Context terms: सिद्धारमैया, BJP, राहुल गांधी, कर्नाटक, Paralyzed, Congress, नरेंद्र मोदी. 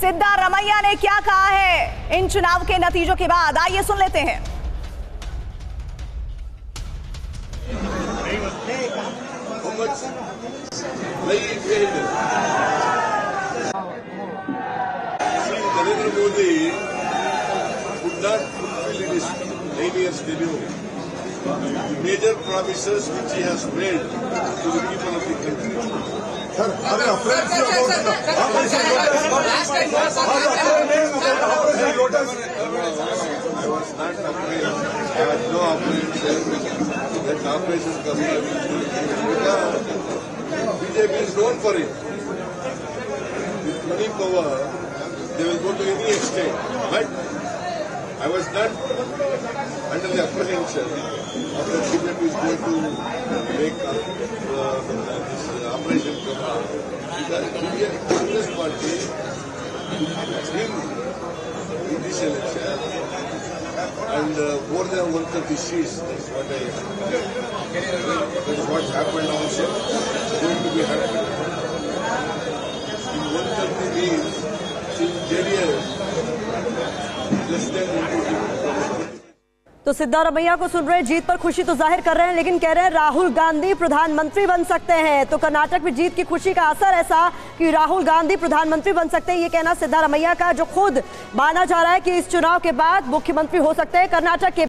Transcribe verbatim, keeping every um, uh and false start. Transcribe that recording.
सिद्धारमैया ने क्या कहा है इन चुनाव के नतीजों के बाद, आइए सुन लेते हैं। नरेंद्र मोदी would not fulfill in his nine years tenure the major promises which he has made to the people of the country. Sir, I am afraid to vote. I was not afraid. I had no apprehension that operation coming. B J P is known for it. With money power. They will go to any extent, but I was not under the apprehension of the B J P is going to make uh, uh, this uh, operation come out. Because Indian Congress party is in this election and uh, more than one thirty seats. That's what I. That's what happened also. It's going to be happening. In one thirty means. तो सिद्धारमैया को सुन रहे, जीत पर खुशी तो जाहिर कर रहे हैं, लेकिन कह रहे हैं राहुल गांधी प्रधानमंत्री बन सकते हैं। तो कर्नाटक में जीत की खुशी का असर ऐसा कि राहुल गांधी प्रधानमंत्री बन सकते हैं, ये कहना सिद्धारमैया का, जो खुद माना जा रहा है कि इस चुनाव के बाद मुख्यमंत्री हो सकते हैं कर्नाटक के।